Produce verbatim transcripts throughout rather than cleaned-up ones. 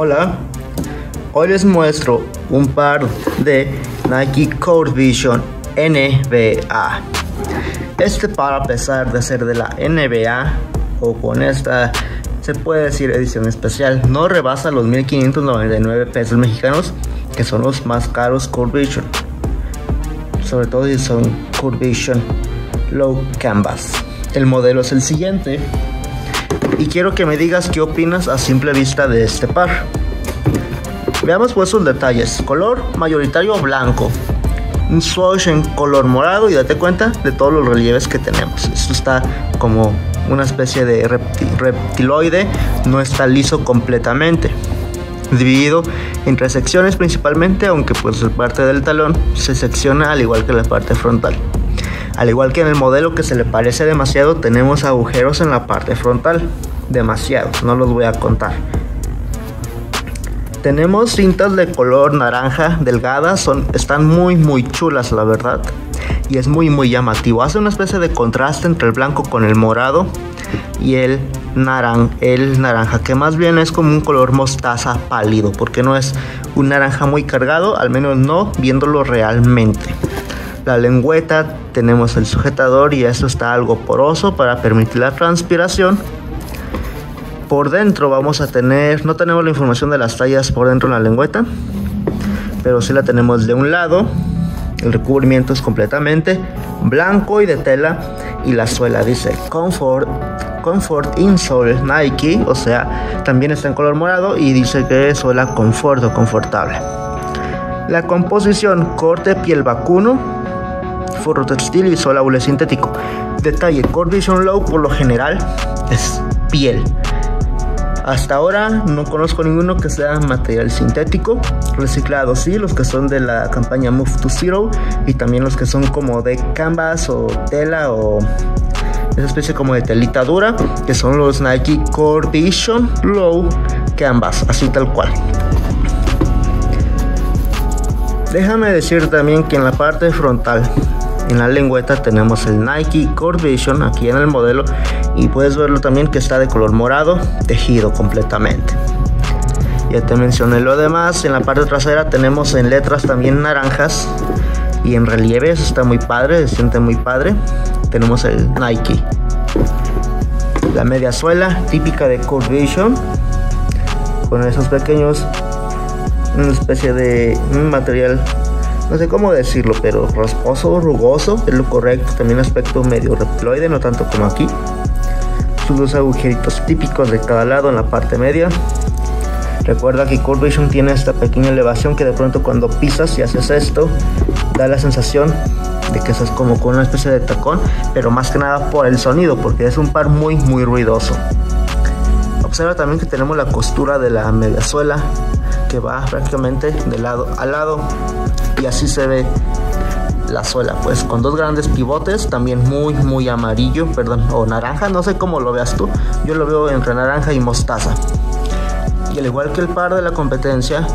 Hola, hoy les muestro un par de Nike Court Vision N B A. Este par, a pesar de ser de la N B A o con esta, se puede decir edición especial, no rebasa los mil quinientos noventa y nueve pesos mexicanos, que son los más caros Court Vision, sobre todo si son Court Vision Low Canvas. El modelo es el siguiente y quiero que me digas qué opinas a simple vista de este par. Veamos pues sus detalles. Color mayoritario blanco, un swatch en color morado, y date cuenta de todos los relieves que tenemos. Esto está como una especie de reptiloide, no está liso completamente, dividido entre secciones principalmente, aunque pues la parte del talón se secciona al igual que la parte frontal. Al igual que en el modelo que se le parece demasiado, tenemos agujeros en la parte frontal, demasiados, no los voy a contar. Tenemos cintas de color naranja delgadas, son, están muy muy chulas la verdad, y es muy muy llamativo, hace una especie de contraste entre el blanco con el morado y el naran, el naranja, que más bien es como un color mostaza pálido, porque no es un naranja muy cargado, al menos no viéndolo realmente. La lengüeta, tenemos el sujetador y esto está algo poroso para permitir la transpiración. Por dentro vamos a tener, no tenemos la información de las tallas por dentro en la lengüeta, pero sí la tenemos de un lado. El recubrimiento es completamente blanco y de tela, y la suela dice Comfort, Comfort Insole Nike, o sea, también está en color morado y dice que es suela confort o confortable. La composición: corte piel vacuno, forro textil y suela hule sintético. Detalle: Court Vision Low por lo general es piel. Hasta ahora no conozco ninguno que sea material sintético. Reciclado sí, los que son de la campaña Move to Zero, y también los que son como de canvas o tela o esa especie como de telita dura, que son los Nike Court Vision Low Canvas, así tal cual. Déjame decir también que en la parte frontal, en la lengüeta, tenemos el Nike Court Vision aquí en el modelo, y puedes verlo también que está de color morado, tejido completamente. Ya te mencioné lo demás. En la parte trasera tenemos en letras también naranjas y en relieve, eso está muy padre, se siente muy padre. Tenemos el Nike. La media suela típica de Court Vision, con esos pequeños, una especie de material, no sé cómo decirlo, pero rasposo, rugoso, es lo correcto. También aspecto medio reptiloide, no tanto como aquí. Sus dos agujeritos típicos de cada lado en la parte media. Recuerda que Court Vision tiene esta pequeña elevación que de pronto cuando pisas y haces esto, da la sensación de que estás como con una especie de tacón, pero más que nada por el sonido, porque es un par muy muy ruidoso. Observa también que tenemos la costura de la media suela, que va prácticamente de lado a lado, y así se ve la suela, pues con dos grandes pivotes, también muy muy amarillo, perdón, o naranja, no sé cómo lo veas tú, yo lo veo entre naranja y mostaza. Y al igual que el par de la competencia,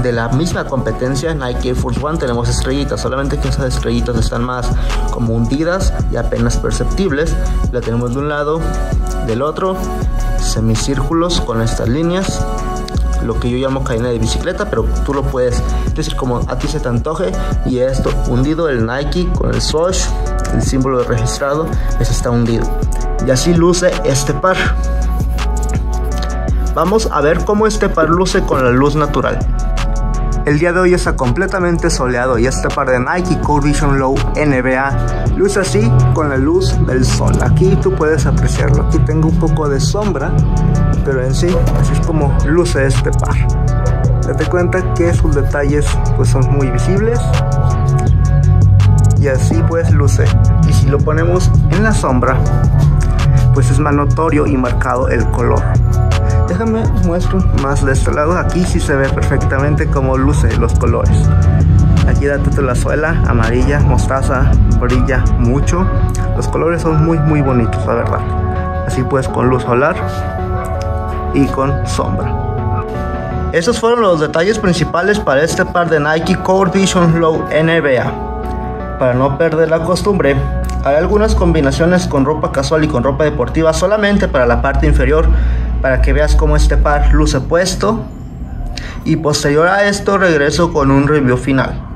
de la misma competencia, Nike Air Force uno, tenemos estrellitas, solamente que esas estrellitas están más como hundidas y apenas perceptibles. La tenemos de un lado, del otro, semicírculos con estas líneas, lo que yo llamo cadena de bicicleta, pero tú lo puedes decir como a ti se te antoje. Y esto hundido, el Nike con el swatch, el símbolo de registrado, eso está hundido, y así luce este par. Vamos a ver cómo este par luce con la luz natural. El día de hoy está completamente soleado, y este par de Nike Court Vision Low N B A luce así con la luz del sol. Aquí tú puedes apreciarlo, aquí tengo un poco de sombra, pero en sí así es como luce este par. Date cuenta que sus detalles pues son muy visibles, y así pues luce. Y si lo ponemos en la sombra, pues es más notorio y marcado el color. Déjame muestro más de este lado. Aquí sí se ve perfectamente cómo luce los colores. Aquí date la suela amarilla, mostaza, brilla mucho. Los colores son muy muy bonitos la verdad. Así pues con luz solar y con sombra. Esos fueron los detalles principales para este par de Nike Court Vision Low N B A. Para no perder la costumbre, haré algunas combinaciones con ropa casual y con ropa deportiva solamente para la parte inferior, para que veas cómo este par luce puesto y posterior a esto regreso con un review final.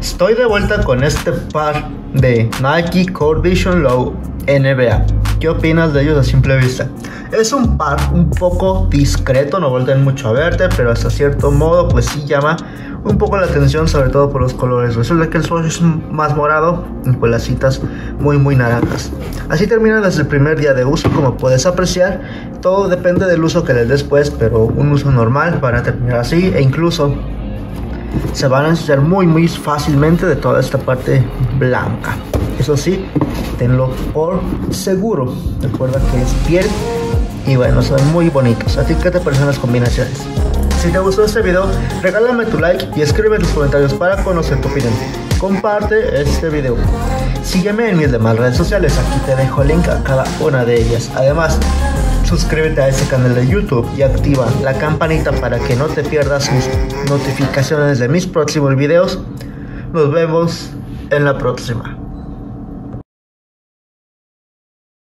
Estoy de vuelta con este par de Nike Court Vision Low N B A. ¿Qué opinas de ellos a simple vista? Es un par un poco discreto, no voltean mucho a verte, pero hasta cierto modo pues sí llama un poco la atención, sobre todo por los colores. Resulta que el swatch es más morado y pues las cintas muy muy naranjas. Así terminan desde el primer día de uso, como puedes apreciar. Todo depende del uso que les des pues, pero un uso normal para terminar así, e incluso se van a ensuciar muy muy fácilmente de toda esta parte blanca. Eso sí, tenlo por seguro. Recuerda que es piel y bueno, son muy bonitos. ¿A ti qué te parecen las combinaciones? Si te gustó este video, regálame tu like y escribe en los comentarios para conocer tu opinión. Comparte este video. Sígueme en mis demás redes sociales, aquí te dejo el link a cada una de ellas. Además, suscríbete a este canal de YouTube y activa la campanita para que no te pierdas mis notificaciones de mis próximos videos. Nos vemos en la próxima.